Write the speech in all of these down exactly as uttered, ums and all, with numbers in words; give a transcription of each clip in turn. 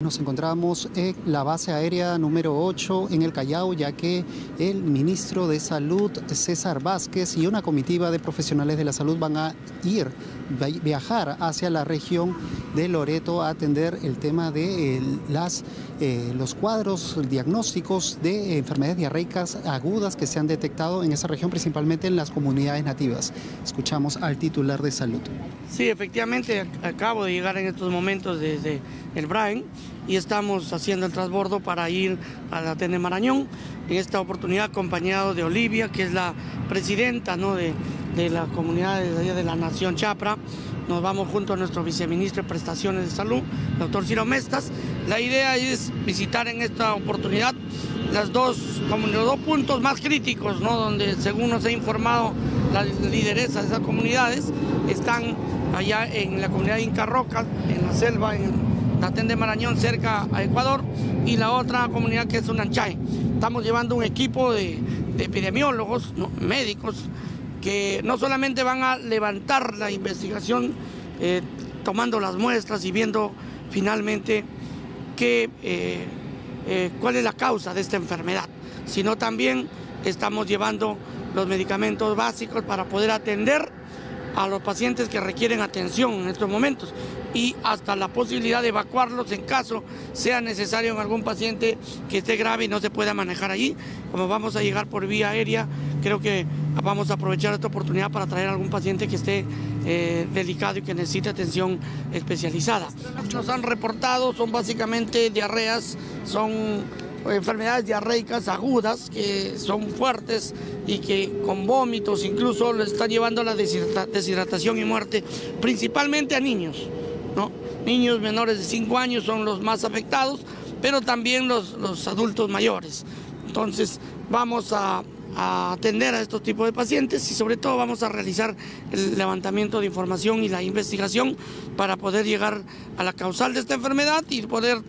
Nos encontramos en la base aérea número ocho en el Callao, ya que el ministro de Salud, César Vásquez, y una comitiva de profesionales de la salud van a ir, viajar hacia la región de Loreto a atender el tema de eh, las, eh, los cuadros diagnósticos de enfermedades diarreicas agudas que se han detectado en esa región, principalmente en las comunidades nativas. Escuchamos al titular de salud. Sí, efectivamente, acabo de llegar en estos momentos desde el Brain y estamos haciendo el transbordo para ir a la Atiende Marañón, en esta oportunidad acompañado de Olivia, que es la presidenta, ¿no?, de, de la comunidad de, de la Nación Chapra. Nos vamos junto a nuestro viceministro de Prestaciones de Salud, doctor Ciro Mestas. La idea es visitar en esta oportunidad las dos, como los dos puntos más críticos, ¿no?, donde, según nos ha informado la lideresa de esas comunidades, están allá en la comunidad de Inca Roca, en la selva, en Atiende Marañón, cerca a Ecuador, y la otra comunidad que es Unanchay. Estamos llevando un equipo de, de epidemiólogos, no, médicos, que no solamente van a levantar la investigación, eh, tomando las muestras y viendo finalmente que, eh, eh, cuál es la causa de esta enfermedad, sino también estamos llevando los medicamentos básicos para poder atender a los pacientes que requieren atención en estos momentos y hasta la posibilidad de evacuarlos en caso sea necesario en algún paciente que esté grave y no se pueda manejar allí. Como vamos a llegar por vía aérea, creo que vamos a aprovechar esta oportunidad para traer a algún paciente que esté eh, delicado y que necesite atención especializada. Nos han reportado, son básicamente diarreas, son enfermedades diarreicas agudas que son fuertes y que con vómitos incluso les está llevando a la deshidratación y muerte, principalmente a niños, ¿no? Niños menores de cinco años son los más afectados, pero también los, los adultos mayores. Entonces vamos a, a atender a estos tipos de pacientes y sobre todo vamos a realizar el levantamiento de información y la investigación para poder llegar a la causal de esta enfermedad y poder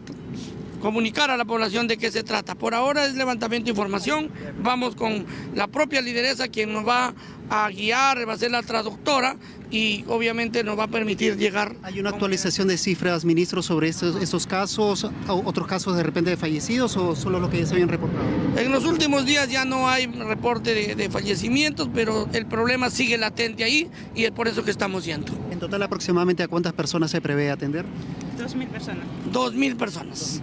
comunicar a la población de qué se trata. Por ahora es levantamiento de información, vamos con la propia lideresa quien nos va a guiar, va a ser la traductora y obviamente nos va a permitir llegar. ¿Hay una actualización de cifras, ministro, sobre estos, estos casos, otros casos de repente de fallecidos o solo los que ya se habían reportado? En los últimos días ya no hay reporte de, de fallecimientos, pero el problema sigue latente ahí y es por eso que estamos yendo. ¿En total aproximadamente a cuántas personas se prevé atender? Dos mil personas. Dos mil personas.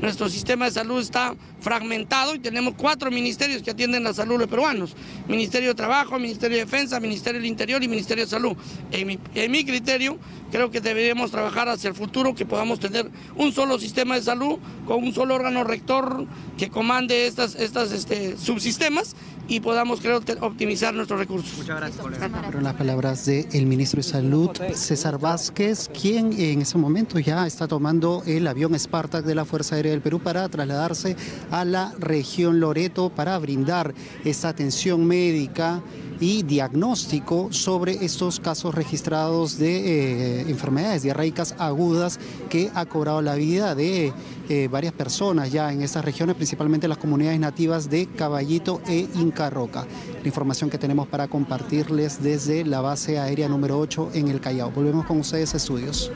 Nuestro sistema de salud está fragmentado y tenemos cuatro ministerios que atienden la salud de los peruanos. Ministerio de Trabajo, Ministerio de Defensa, Ministerio del Interior y Ministerio de Salud. En mi, en mi criterio, creo que deberíamos trabajar hacia el futuro, que podamos tener un solo sistema de salud con un solo órgano rector que comande estas, estas este, subsistemas y podamos, creo, optimizar nuestros recursos. Muchas gracias, colega. Fueron las palabras del ministro de Salud, César Vásquez, quien en ese momento ya está tomando el avión Spartak de la Fuerza Aérea del Perú para trasladarse a la región Loreto para brindar esta atención médica y diagnóstico sobre estos casos registrados de eh, enfermedades diarreicas agudas que ha cobrado la vida de eh, varias personas ya en estas regiones, principalmente las comunidades nativas de Caballito e Inca Roca. La información que tenemos para compartirles desde la base aérea número ocho en el Callao. Volvemos con ustedes a estudios.